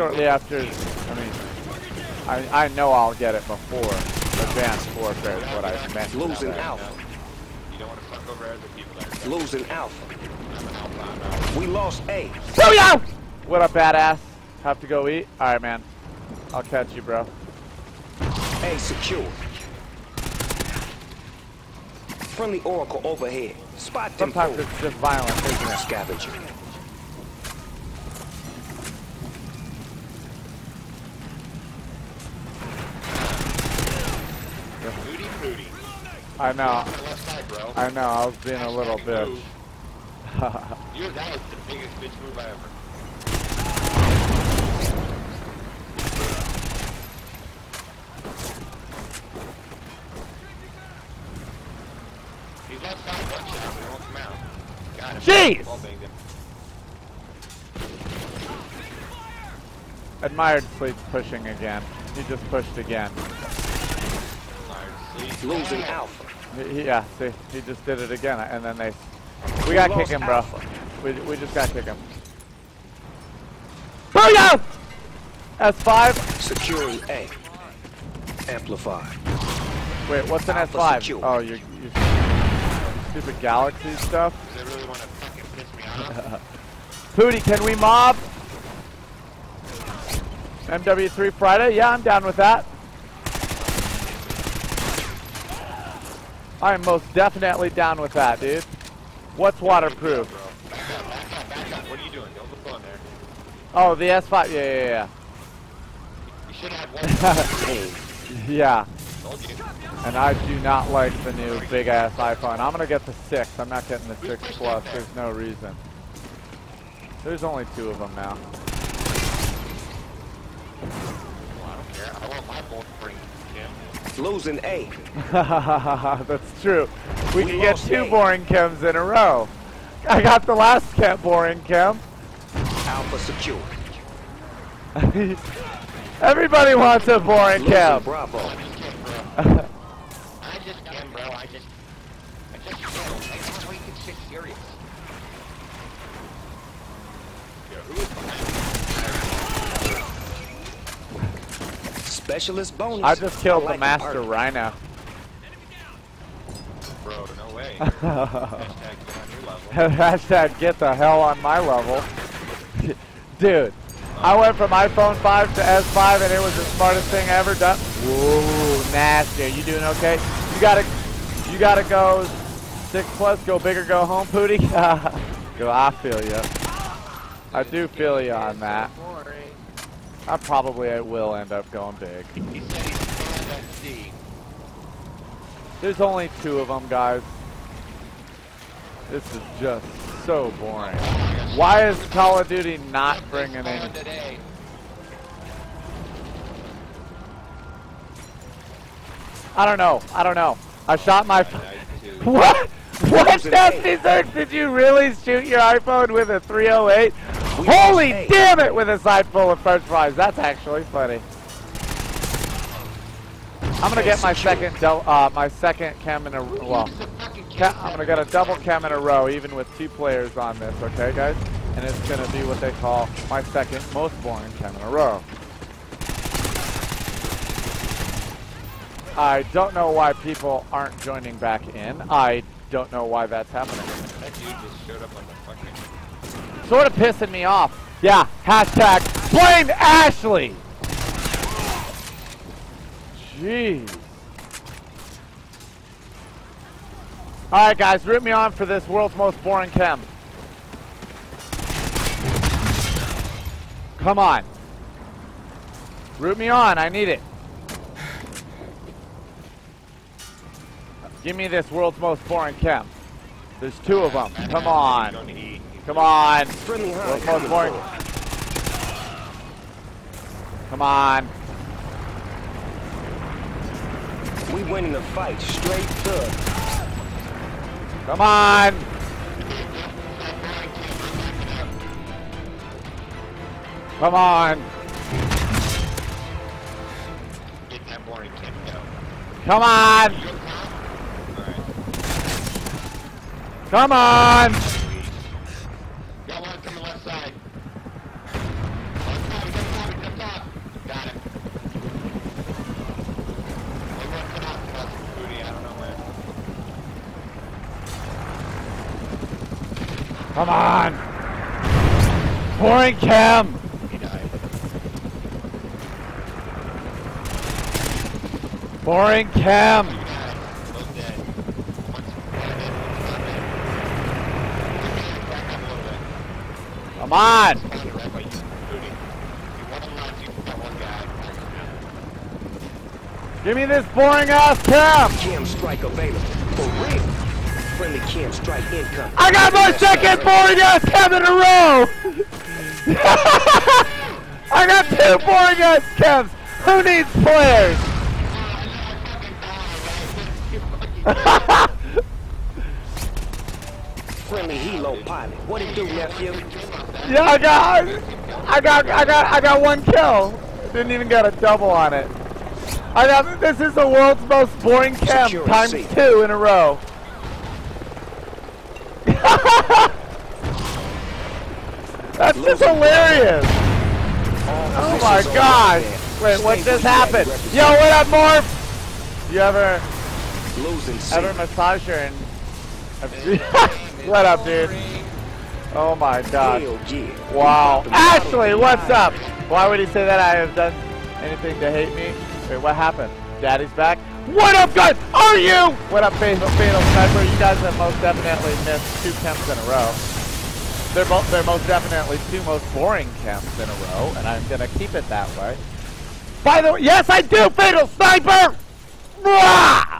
shortly after, I know I'll get it before Advanced Warfare is what I meant. Losing Alpha. You don't want to fuck over other people that are losing Alpha. We lost A. Booyah! What a badass. Have to go eat? Alright, man. I'll catch you, bro. A secure. Friendly Oracle overhead. Spot them. Sometimes it's just violent, isn't it? Scavenger. I know. I know, I was being a little bitch. Your guy is the biggest bitch move I ever. He's left side one shot, we won't come out. Got him. Jeez! Admired Sleet's pushing again. He just pushed again. Losing Alpha. Yeah, see, he just did it again, and then they... We gotta kick him, bro. We just gotta kick him. Booyah! S5. Securing A. Amplify. Wait, what's an S5? Secure. Oh, you're stupid galaxy stuff? They really want to fucking piss me off. Pooty, can we mob? MW3 Friday? Yeah, I'm down with that. I am most definitely down with that, dude. What's waterproof? Back up. What are you doing? Don't look on there. Oh, the S5. Yeah. You should have one. Yeah. And I do not like the new big-ass iPhone. I'm gonna get the 6. I'm not getting the 6 Plus. There's no reason. There's only 2 of them now. Well, I don't care. I want my bolt free. Losing A. That's true. We can get 2 boring chems in a row. I got the last boring chem. Alpha secure. Everybody wants a boring chem. Bravo. I just chem, bro. I just killed. That's how you can get serious. Yeah, who is behind me? Specialist bonus. I just killed the master rhino. Bro, no way. Hashtag get the hell on my level. Dude, I went from iPhone 5 to S5 and it was the smartest thing I ever done. Whoa, nasty. Are you doing okay? You gotta go 6 plus, go big or go home, Pooty. I feel you. I do feel you on that. I will end up going big. There's only 2 of them, guys. This is just so boring. Why is Call of Duty not bringing in? I don't know. I shot my... What? What Nasty Zerk? Did you really shoot your iPhone with a 308? Holy damn it, with a side full of french fries. That's actually funny. I'm gonna get my second chem in a row. Well, I'm gonna get a double chem in a row, even with 2 players on this, okay, guys? And it's gonna be what they call my second most boring chem in a row. I don't know why people aren't joining back in. I don't know why that's happening. That dude just showed up like a fucking... Sort of pissing me off. Yeah, hashtag blame Ashley. Jeez. Alright guys, root me on for this world's most boring chem. Come on. Root me on, I need it. Give me this world's most boring chem. There's 2 of them. Come on. Come on. Come on. We winning the fight straight through. Come on. Come on. Come on. Come on. Come on! Pouring chem! He died. Pouring chem! Come on! Give me this boring ass cam! Cam strike available. For real. Friendly cam strike income. I got my second boring ass cam in a row! I got two boring ass cams! Who needs players? Friendly helo pilot. What it do, nephew? Yeah, I got one kill. Didn't even get a double on it. I know this is the world's most boring camp times two in a row. That's just hilarious. Oh my gosh. Wait, what just happened? Yo, what up, Morph? You ever massage her and... What up, dude? Oh my god. Wow. Ashley, what's up? Why would he say that I have done anything to hate me? Wait, what happened? Daddy's back? What up, guys? Are you? What up, Fatal Sniper? You guys have most definitely missed two camps in a row. They're most definitely two most boring camps in a row, and I'm gonna keep it that way. By the way, yes, I do, Fatal Sniper! Rah!